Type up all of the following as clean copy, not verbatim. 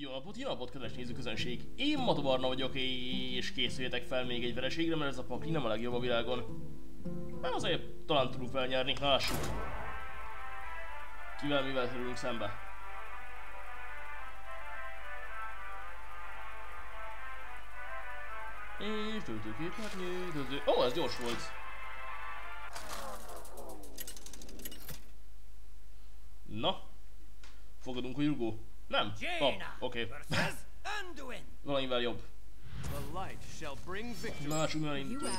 Jó napot, kedves nézőközönség! Én Mato Barna vagyok, és készüljetek fel még egy vereségre, mert ez a pakli nem a legjobb a világon. Már azért talán tudunk felnyerni, na lássuk. Kivel, mivel kerülünk szembe? És töltőképernyő, ó, ez gyors volt! Na, fogadunk, hogy rugó. Nem? Oké. Valamivel jobb. Na, lássuk, mivel indítunk.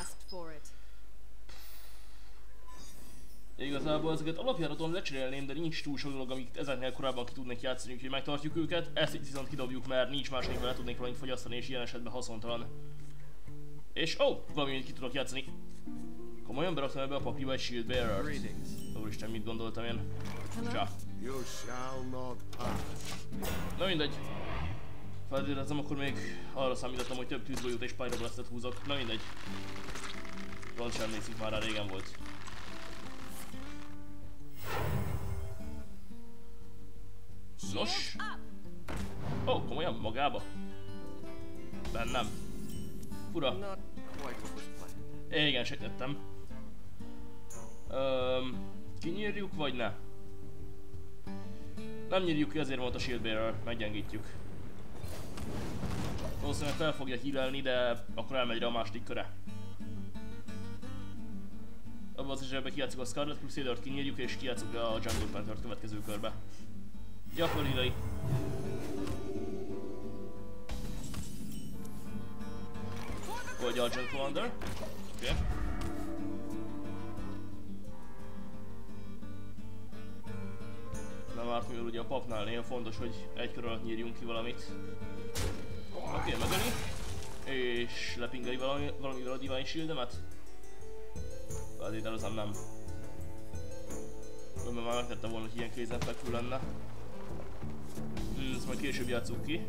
Igazából ezeket alapjáraton lecserélném, de nincs túl sok dolog, amit ezeknél korábban ki tudnék játszani, úgyhogy megtartjuk őket. Ezt itt viszont kidobjuk, mert nincs más, amivel le tudnék valamit fogyasztani, és ilyen esetben haszontalan. És ó, valamit ki tudok játszani. Komolyan beraktam ebbe a pakliba egy Shield Bearer-t. Úristen, mit gondoltam én? Csá. Na mindegy. Feltételezem, akkor még arra számítottam, hogy több tűzbolyót és Pyroblast-et húzok. Na mindegy. Pont sem nézik, már rá régen volt. Nos. Ó, komolyan magába? Bennem. Fura. Igen, sejtettem. Kinyírjuk, vagy ne? Nem nyírjuk ki, azért volt a Shield Bearer, meggyengítjük. Valószínűleg fel fogja hílelni, de akkor elmegy rá a második köre. Abban az esetben kijátszunk a Scarlet Crusader-t, kinyírjuk és kijátszunk a Jungle Panther-t következő körbe. Gyakor hílei. Vagy a Jungle Commander. Oké. Nem árt, mivel ugye a papnál néha fontos, hogy egy kör alatt nyírjunk ki valamit. Oké, megöli. És lepingeli valamivel a Divine Shield-emet. Feltételezem nem. Mert már megtette volna, hogy ilyen kézenfekvő lenne. Ezt majd később játsszuk ki.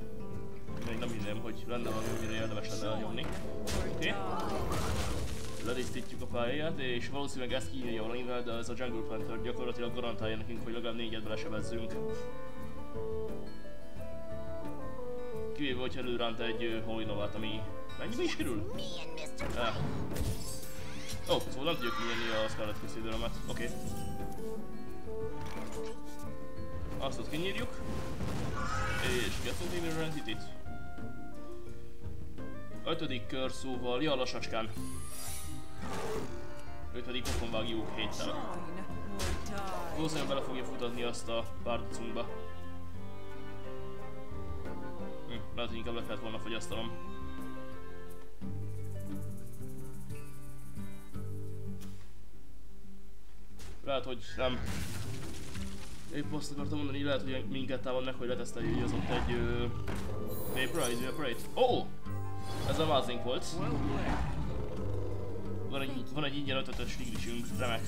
Még nem hinném, hogy lenne valami, amire érdemes lenne elnyomni. Oké. Ledisztítjuk a pályáját, és valószínűleg ezt kiírja valamivel, de ez a Jungle Panther gyakorlatilag garantálja nekünk, hogy legalább négyet belesebezzünk. Kivéve, hogyha előránt egy Holy Novát, ami mennyibe is kerül? Ó, szóval nem tudjuk kinyírni a Scarlet Crusader-emet. Oké. Azt ott kinyírjuk. És kiadtunk még a Rentitit. Ötödik kör, szóval, ja, lassacskán. Ötödik pokon vágjuk héttel. Valószínűleg bele fogja futatni azt a párcunkba. Lehet, hogy inkább le kellett volna fogyasztalom. Lehet, hogy nem. Épp azt akartam mondani, lehet, hogy minket támadnak, hogy leteszteljük, hogy az ott egy... Vaporite. Ó! Ez a vázink volt. Van egy ingyen 5-5-ös tigrisünk, remek.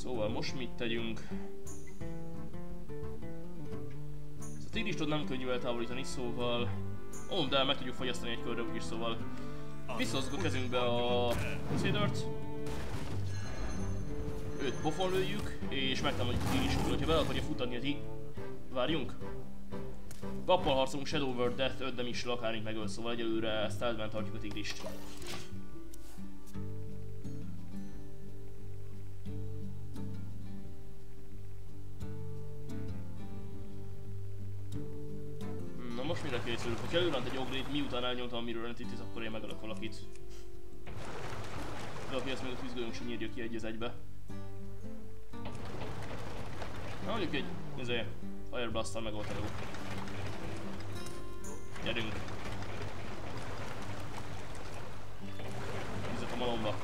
Szóval most mit tegyünk? A tigristől nem könnyű eltávolítani, szóval... Ó, de meg tudjuk fogyasztani egy körre úgyis, szóval... Visszahozzuk a kezünkbe a Crusader-t. Őt pofon lőjük, és megtámadjuk a tigristől, hogyha bele akarja futtatni a várjunk. Vappal harcolunk Shadow World Death, 5 nem is lakárint megöl, szóval egyelőre stealth-ben tartjuk a tigrist. Na most mire készülök? Ha előránt egy ogre, miután elnyomtam a Mirror Entityt, akkor én megölök valakit. De aki ezt még a tűzgolyónk sem nyírja ki egy az egybe. Na mondjuk egy, nézzél, Fire Blast-tal megoldható. Gyerünk! Vizet a malomba.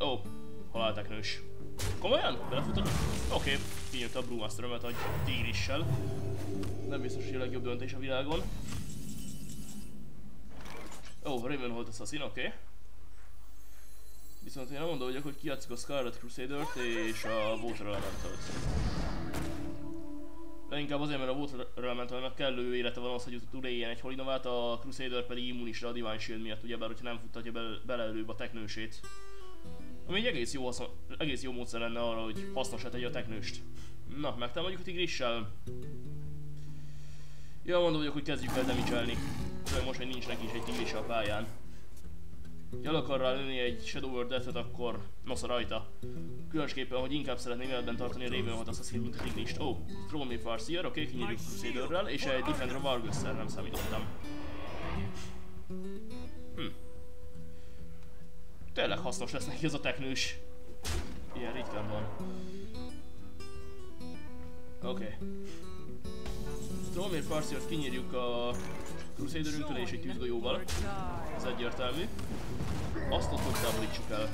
Ó, halálteknős. Komolyan? Belefutod? Oké, kinyírta a Brewmaster-ömet a tigrissel. Nem biztos, hogy a legjobb döntés a világon. Ó, Ravenhold Assassin, oké. Viszont én nem mondom, hogy kijátszik a Scarlet Crusader-t és a Water Elemental-t. De inkább azért, mert a Water Elemental-nak kellő élete van az, hogy túléljen egy Holy Novát, a Crusader pedig immunisra a Divine Shield miatt, ugyebár hogyha nem futtatja bele előbb a teknősét. Ami egy egész jó módszer lenne arra, hogy hasznosra tegye a teknőst. Na, megtámadjuk a tigrissel. Ja, mondom vagyok, hogy kezdjük el damage-elni. Főleg most, hogy nincs neki is egy tigris a pályán. Ha el akar rá lőni egy Shadow World Death-et, akkor nosza rajta. Különösképpen, hogy inkább szeretném életben tartani a Ravenhat Assassin, mint a tigrist. Ó, Throw Me Farseer, oké, kinyírjuk Crusaderrel, és egy Defender Vargusszel, nem számítottam. Tényleg hasznos lesz neki ez a teknős. Ilyen ritkán van. Oké. Trollmér Farseert kinyírjuk a Crusaderünktől és egy tűzgolyóval. Ez egyértelmű. Azt ott hogy távolítsuk el.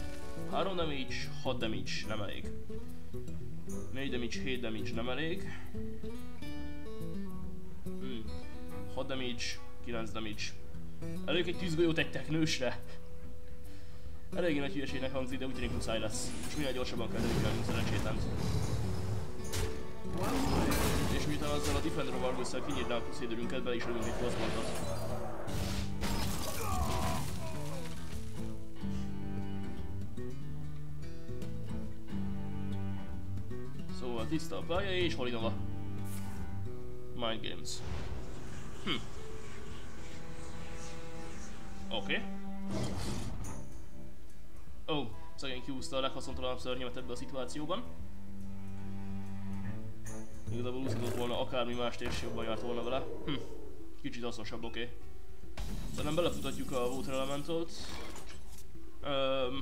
3 damage, 6 damage, nem elég. 4 damage, 7 damage, nem elég. 6 damage, 9 damage. Előjük egy tűzgolyót egy teknősre. Eléggé nagy hülyeségnek hangzik, de úgy tűnik muszáj lesz. És minél gyorsabban kell előkelnünk szerencsétlen. És miután azzal a Defender of Argus-szel kinyírná a Crusaderünket, bele is lövünk egy crossbontot. Szóval tiszta a pálya és Holinova. Mind Games. Oké. Ó, szegény kihúzta a leghaszontalanabb szörnyemet ebben a szituációban. Igazából úszkodott volna akármi mást és jobban járt volna vele. Kicsit hasznosabb, oké. Szerintem belefutatjuk a Water Elementot.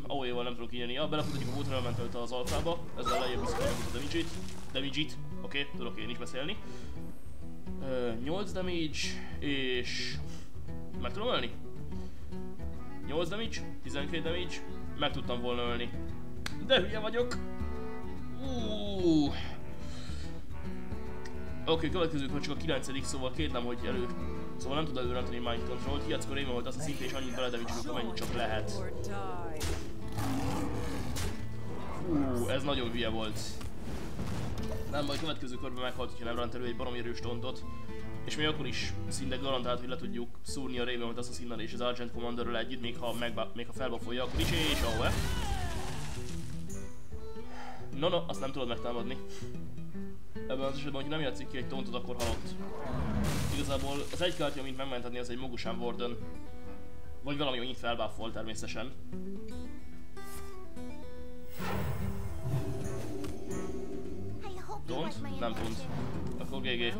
AOE-val nem tudok írni. Ja, belefutatjuk a Water Elementot az alfába. Ezzel lejjebb visszaadjuk a damage-it. Oké, tudok én is beszélni. 8 damage és... meg tudom ölni? 8 damage, 12 damage, meg tudtam volna ölni. De hülye vagyok! Oké, következők, hogy csak a 9. szóval kérnem, hogy elő. Szóval nem tud előrenteni Mind Control-t. Hiackor rémel volt azt a szint, és annyit beledevítsenek, amennyit csak lehet. Ez nagyon hülye volt. Nem, majd következő körben meghalt, hogyha nem rent elő egy baromi erős tontot. És még akkor is szinte garantált, hogy le tudjuk szúrni a Ravenhat Assassinnal és az Argent Commanderről együtt, még ha felbafolja, akkor is, és ahol. No, azt nem tudod megtámadni. Ebben az esetben, hogy nem játszik ki egy tontot, akkor halott. Igazából az egy kártya, amit megmenteni, az egy Mogushan Warden. Vagy valami, annyit felbáfolt természetesen. Tont? Nem tont. Akkor GG.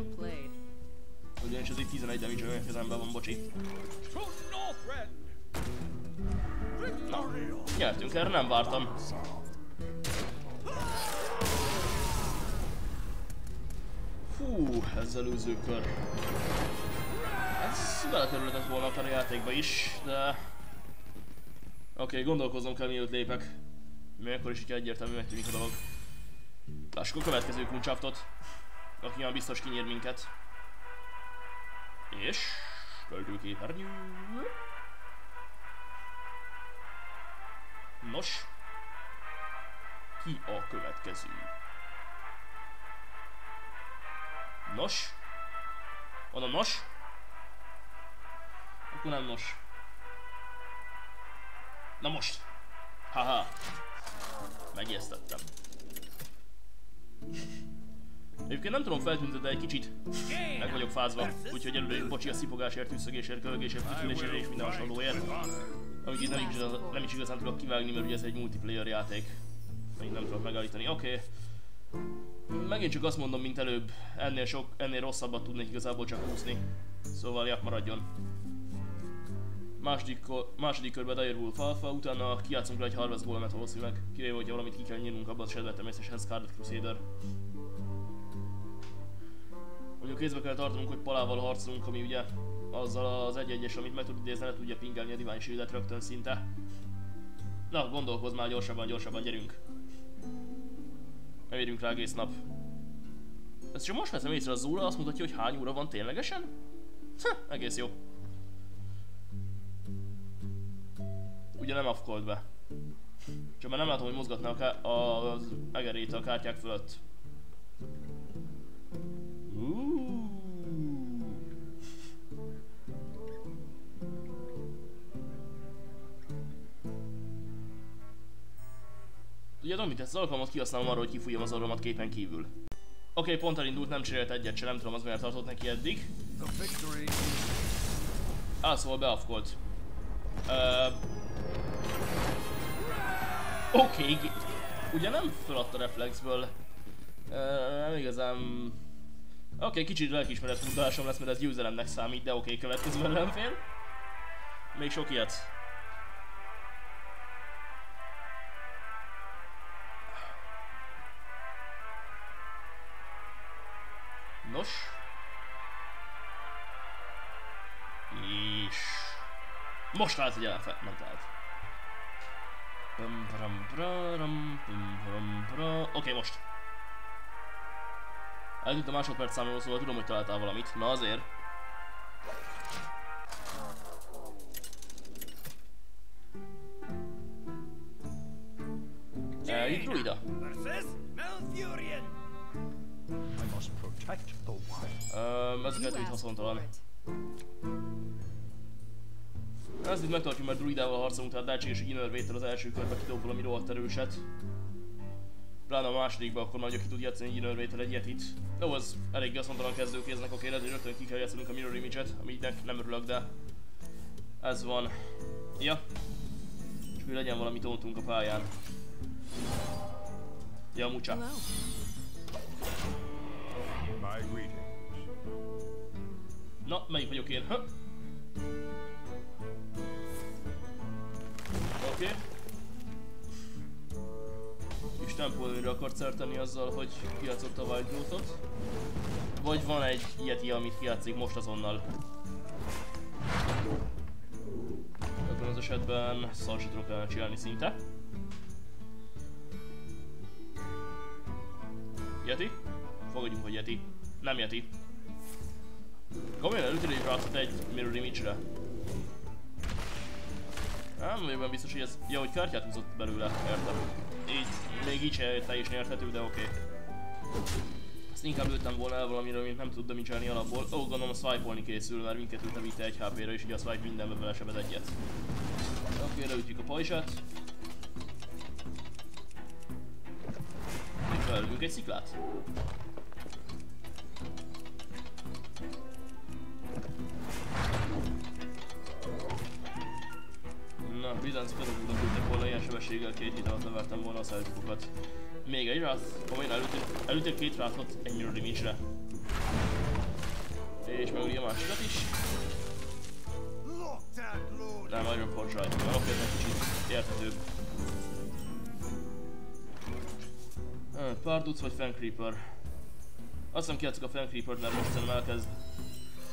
Ugyanis ez egy 11 damage olyan kezemben van, bocsi. Na, nyertünk, erre nem vártam. Fú, ez előző kör. Ez belekerülhetett volna akár a játékba is, de... Oké, gondolkoznom kell, mielőtt lépek. Még akkor is, hogyha egyértelmű megtűnik a dolog. Lássuk a következő kuncsaftot, aki már biztos kinyír minket. És... töltjük képernyő. Nos. Ki a következő? Nos. Onnan nos. Akkor nem nos. Na most. Haha. Megijesztettem. Egyébként nem tudom feltüntetni, de egy kicsit meg vagyok fázva, úgyhogy előre bocsi a szipogásért, tűszögésért, kölgésért, fütyülésért és minden hasonlóért. Amit nem is igazán tudok kivágni, mert ugye ez egy multiplayer játék. Még nem tudok megállítani, oké. Megint csak azt mondom, mint előbb, ennél rosszabbat tudnék igazából csak húzni. Szóval jap maradjon. Második körben Direwolf Alpha, utána kijátszunk le egy Harvest Golemet valószínűleg. Kivéve, hogyha valamit ki kell nyírnunk, abban az esetben természetesen Scarlet Crusader. Mondjuk kézbe kell tartanunk, hogy palával harcolunk, ami ugye azzal az egy-egyes, amit meg tud idézni, le tudja pingelni a Divine Shield-et rögtön szinte. Na, gondolkozz már, gyorsabban, gyerünk. Megérünk rá egész nap. Ezt csak most veszem észre, az óra azt mutatja, hogy hány óra van ténylegesen? Egész jó. Ugye nem afkolt be. Csak már nem látom, hogy mozgatná az egerét a kártyák fölött. Ugye, Domit, ezt az alkalmat kihasználom arra, hogy kifújjam az orromat képen kívül. Oké, pont elindult, nem cserélt egyet se, nem tudom, az miért tartott neki eddig. Szóval beafkolt. Oké, ugye nem feladta reflexből. Nem igazán... Oké, kicsit lelkiismeret tudásom lesz, mert ez győzelemnek számít, de oké, következő ellenfél. Még sok ilyet. Nos. És... most lehet, hogy elment át. Oké, most. Eltűnt a másodperc számoló, szóval tudom, hogy találtál valamit. Na azért. Itt Druida. Ez a kettő itt haszontalan. Ezt itt megtartjuk, mert Druidával harcolunk, tehát lehetséges, hogy Inner Vétel az első körbe kidob valami rohadt erőset. Pláne a másodikban, akkor már ki tud játszani Inner Vétel egy ilyet itt. Jó, az elég haszontalan kezdőkéznek, oké, lehet, hogy rögtön ki kell játszanunk a Mirror Image-et, aminek nem örülök, de ez van. Ja. És mi legyen valami tontunk a pályán. Ja, mucha. Na, melyik vagyok én? Oké. És tempóra akart szerteni azzal, hogy kijátszott a Wild Growth-ot. Vagy van egy ilyeti, amit kijátszik most azonnal. Ebben az esetben szar se tudok el csinálni szinte. Yeti? Fogadjunk, hogy Yeti. Nem Yeti. Komolyan elütél egy rácot egy Mirror Image-re. Nem vagyok biztos, hogy ez... Ja, hogy kártyát húzott belőle, értem. Így, még így se teljesen érthető, de oké. Ezt inkább lőttem volna el valamiről, mint nem tud damage-elni alapból. Ó, gondolom a swipe-olni készül, mert mindkettőt levitte egy HP-re, és ugye a swipe mindenbe belesebed egyet. Oké, leütjük a pajzsát. Felülünk egy sziklát. Na, bizánc pedagógnak ültek volna, ilyen sebességgel két hét alatt levertem volna a szájtukokat. Még egy rász, komolyan előttél két rászot egy Mirror Image-re. És megüli a másikat is. Nem, Iron Forge Ride, mert oké, ez egy kicsit érthetőbb. Parduc vagy Fencreeper? Azt hiszem kiadtuk a Fencreeper-t, mert most szerintem elkezd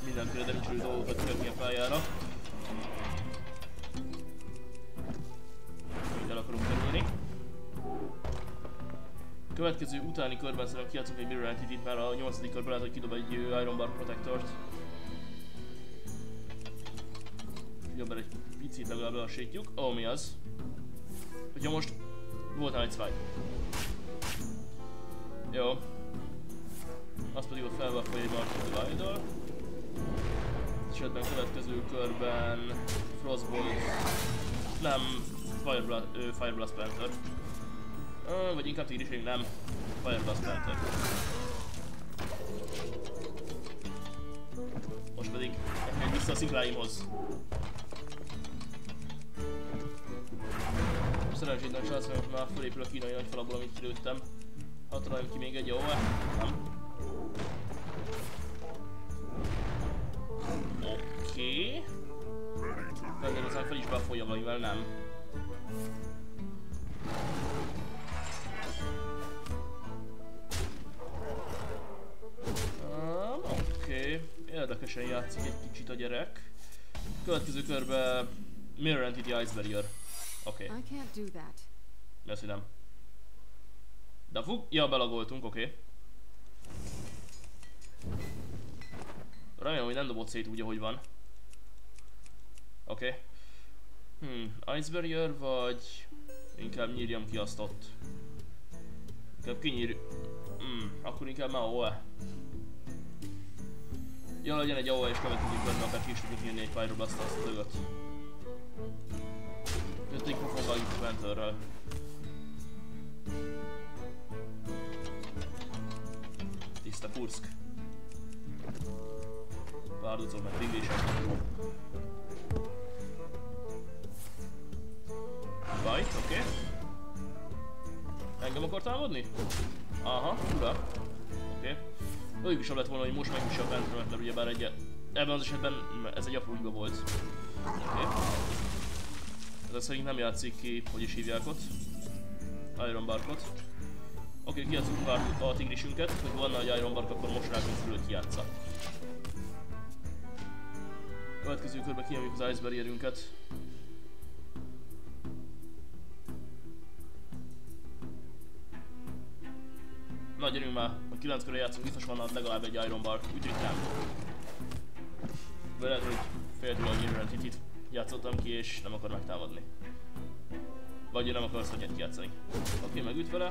mindenféle damage-elő dolgokat kötni a pályára. Még el akarunk kerülni. Következő utáni körben szerintem kiadtuk egy Mirror Entity-t, mert a 8. körben lehet, hogy kidob egy Iron Bar Protector-t. Ugyebben egy picit legalább lassítjuk. Ó, mi az? Hogyha most voltál egy swipe. Jó. Azt pedig ott felvapolja egy Market Divide-dal. Esetben következő körben Frostbolt... nem, Fireblast Panther. Vagy inkább Tigriség nem. Fireblast Panther. Most pedig egy vissza a szikláimhoz. Szerencsétlen srác, mert már felépül a kínai nagy falabból, amit kilőttem. Ha találjunk ki még egy jó, nem? Oké. Ezért aztán fel is befolja valamivel, nem. Oké. Érdekesen játszik egy kicsit a gyerek. Következő körben Mirror Entity Ice Barrier. Oké. Mi az, hogy nem? De fú, ja, belagoltunk, oké. Remélem, hogy nem dobott szét úgy, ahogy van. Oké. Ice Barrier, vagy... inkább nyírjam ki azt ott. Inkább kinyír... akkor inkább már AOE. Ja, legyen egy AOE, és következik benne, akár ki is tudjuk nyírni egy Pyroblast azt a tögöt. Jöttünk, hogy foglaljuk a Pantherrel. Kursk. Pár ducom meg tigrisek. Bajt, oké. Engem akar támadni? Aha, ura. Oké. Úgy is lett volna, hogy most megüssem bentről, mert ugyebár egy... Ebben az esetben ez egy apró volt. Oké. Ez szerint nem játszik ki, hogy is hívják ott. Iron Barkot. Oké, kiadjuk pár a tigrisünket, hogy van egy Iron Bark, akkor most rákunk fölött kijátsza. Következő körbe kijavjuk az Ice Barrierünket. Na gyerünk már, a 9 körre játszunk, biztos vannak legalább egy Iron Bark, úgyhogy nem. De lehet, hogy féltől a Game Rantit játszottam ki és nem akar megtámadni. Vagy nem akarsz egyet kijátszani. Oké, megüt vele.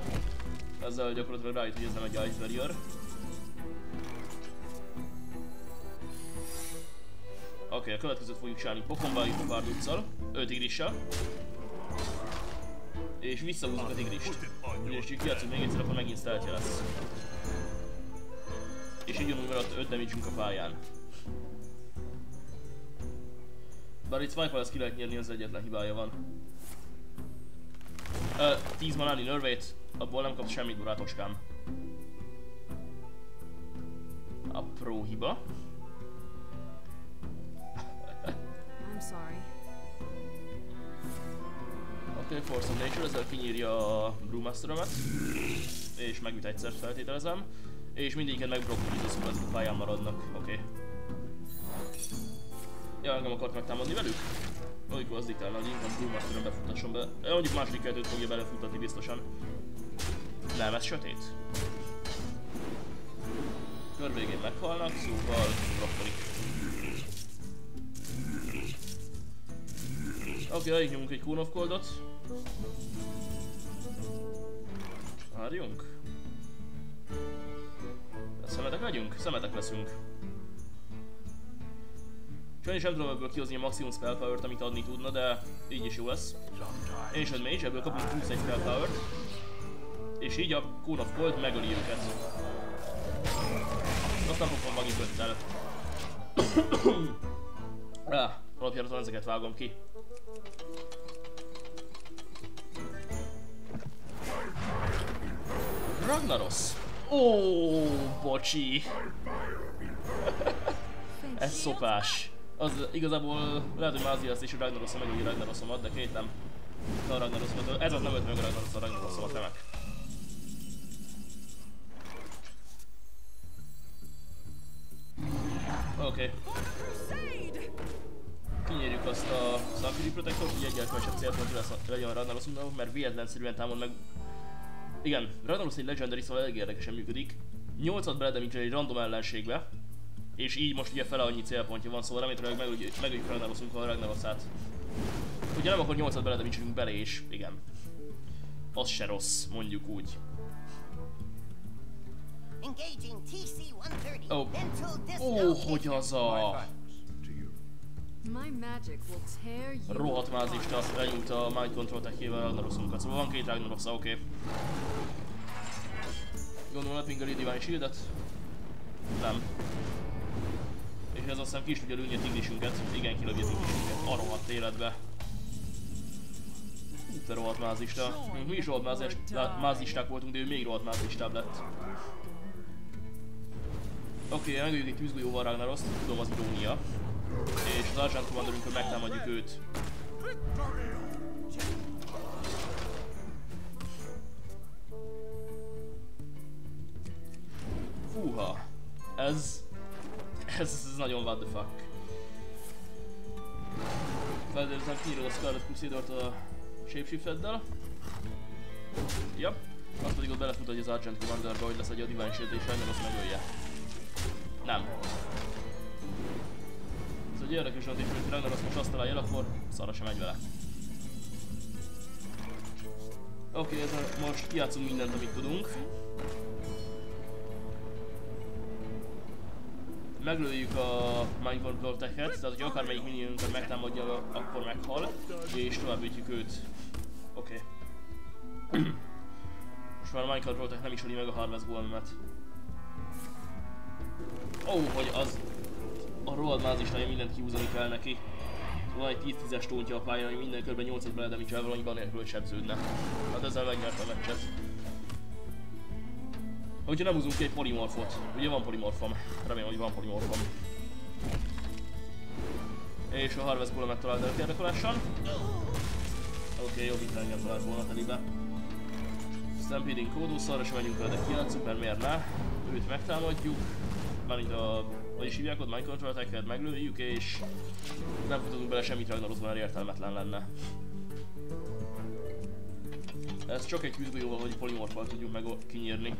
Ezzel gyakorlatilag rájött, hogy ez nem egy Ice Barrier. Oké, a következőt fogjuk csinálni pokombáljuk a pár duccal, 5 tigrissel. És visszahúzunk a tigrist. És így kijátszunk még egyszer, akkor megint stealthje lesz. És így jönünk maradt 5 damage-ünk a pályán. Bár itt Swipe-al ezt ki lehet nyerni, az egyetlen hibája van. 10 manáni nervét, abból nem kapsz semmit, barátoskám. Apró hiba. I'm sorry. Oké, Force of Nature, ezzel kinyírja a Brewmaster-ömet. És megüt egyszer, feltételezem. És mindegyiket megbrokkolizoszunk, ezek a pályán maradnak. Oké. Ja, engem akart megtámadni velük? Olykor az diktálna, hogy inkább Brewmaster-ön befutasson be. Mondjuk második kettőt fogja belefuttatni biztosan. Nem, ez sötét. Kör végén meghalnak, szóval brokkolik. Oké, elég nyomunk egy Cone of Coldot. Várjunk. Szemetek legyünk? Szemetek leszünk. Sajnos nem tudom ebből kihozni a maximum spell power-t, amit adni tudna, de így is jó lesz. Ancient Mage, ebből kapunk 21 spell power-t. És így a Cone of Cold megöli őket. Aztán fogom magint öttel. Alapjáraton ezeket vágom ki. Ragnaros! Ó, bocsi! Ez szopás. Az igazából lehet, hogy Mázi lesz és a Ragnaroszom megöli Ragnarosomat, de két nem. A Ragnarosomat, ez az nem ölt meg a Ragnarosomat, nemek. Oké. Kinyírjuk azt a Valkyrie Protector, hogy egyáltalán sem célpont legyen a Ragnarosunknak, mert véletlenszerűen támad meg. Igen, Ragnaros egy legendary, szóval elég érdekesen működik. 8-at beledemítsen egy random ellenségbe, és így most ugye fele annyi célpontja van, szóval remélhetőleg megöljük Ragnarosunknak a Ragnarosát. Ugye nem akkor 8-at beledemítsünk bele, és igen. Az se rossz, mondjuk úgy. Hogy az a... Rohadt mázista, azt lenyújt a Mind Control tekével Ragnarosunkat, szóval van két Ragnarosa, oké. Gondolom lepingeli Divine Shield-et? Nem. És ez azt hiszem ki is tudja lőni a tigrisünket, igen kilövje a tigrisünket, a rohadt életbe. Te rohadt mázista. Mi is rohadt mázisták voltunk, de ő még rohadt mázistább lett. Oké, megöljük egy tűzgolyóval Ragnaroszt, tudom az irónia. És az Argent Commander-ünkön megtámadjuk őt. Húha! Ez nagyon what the fuck. Felderültem kinyírod a Scarlet Crusader-t a Shapeshift-eddel. Ja, azt pedig ott belefutatja az Argent Commander-be, hogy lesz egy a Divine Shield és rendben azt megölje. Nem. Ez egy érdekes adés, hogy Ragnaros most azt találja el, akkor szarra sem megy vele. Oké, most kijátszunk mindent, amit tudunk. Meglőjük a Mind Control Tech-et, tehát hogyha akármelyik minionünket megtámadja, akkor meghal, és továbbítjük őt. Oké. Most már a Mind Control Tech nem is öli meg a Harvest Golem-et. Ó, hogy az... A rohadt mázisnál mindent kihúzani kell neki. Van egy 10-10-es tóntja a pályán, ami minden körben 8-1 beledemítselvel, annyiban nélkül sebződne. Hát ezzel megnyert a meccset. Hogyha nem húzunk ki egy polimorfot. Ugye van polimorfom? Remélem, hogy van polimorfom. És a Harvest Bull megtalált előtérdekolással. Oké, jobb itt engem talált volna telibe. Stampeding kódusz, arra sem megyünk vele, de kiáncuk, mert miért ne? Őt megtámadjuk. Mármint a... vagyis hívják ott, Minecraft-ra teket meglőjük, és... nem futunk bele semmit Ragnarozban, mert értelmetlen lenne. Ez csak egy küzdőjóval, hogy polimorfal tudjuk meg kinyírni.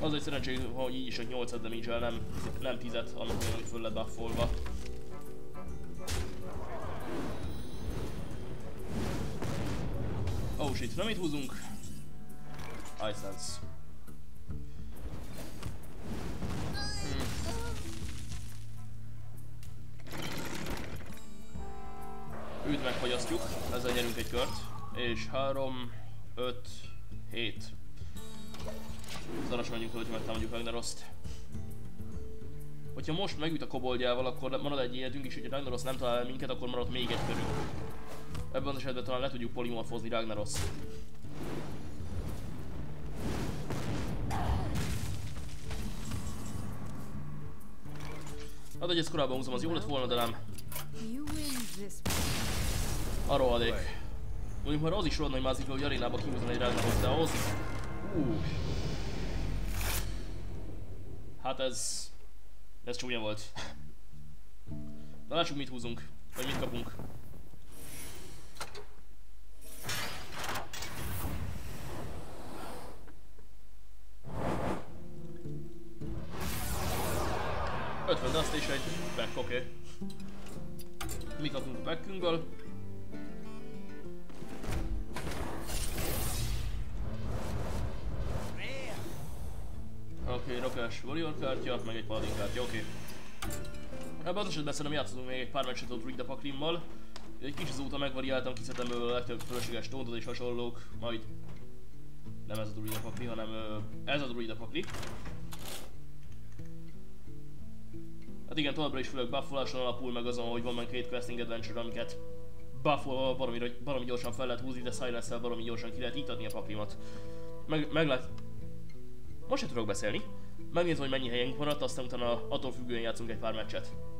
Az egy szerencsé, hogy így is egy 8-et damage-el, nem 10-et, annak olyan, hogy föl lett buffolva. Oh shit, nem itt húzunk. I sense. Üdv megfagyasztjuk, ezzel nyerünk egy kört. És 3, 5, 7. Zaras menjünk, hogy megtámadjuk Ragnaroszt. Hogyha most megüt a koboldjával, akkor marad egy életünk is, hogyha Ragnaroszt nem talál minket, akkor marad még egy körünk. Ebben az esetben talán le tudjuk polimorfozni Ragnaroszt. Hát, hogy ezt korábban húzom, az jó lett volna, de nem. A rohadék. Mondjuk már az is rohadt nagy mázik, hogy arénába kihúzom egy Ragnaroszt, de ahhoz... Hát ez... ez csúnya volt. Na lássuk, mit húzunk, vagy mit kapunk. Azt és egy back, oké. Mi kapunk a backünkből? Oké, Rockers Warrior kártya, meg egy Paladin kártya, oké. Ebben az esetben szerintem játszottunk még egy pár meccset a Druid a Pakrimmal. Egy kicsit azóta megvariáltam, kiszedtem belőle a legtöbb fölösleges tóntot és hasonlók, majd... nem ez a Druid a Pakri, hanem ez a Druid a Pakri. Hát igen, továbbra is főleg buffoláson alapul, meg azon, hogy van meg két questing adventure, amiket buffolva baromi gyorsan fel lehet húzni, de silence-szel baromi gyorsan ki lehet iktatni a paklimat. Meglát... Most se tudok beszélni. Megnézem, hogy mennyi helyünk maradt, aztán utána attól függően játszunk egy pár meccset.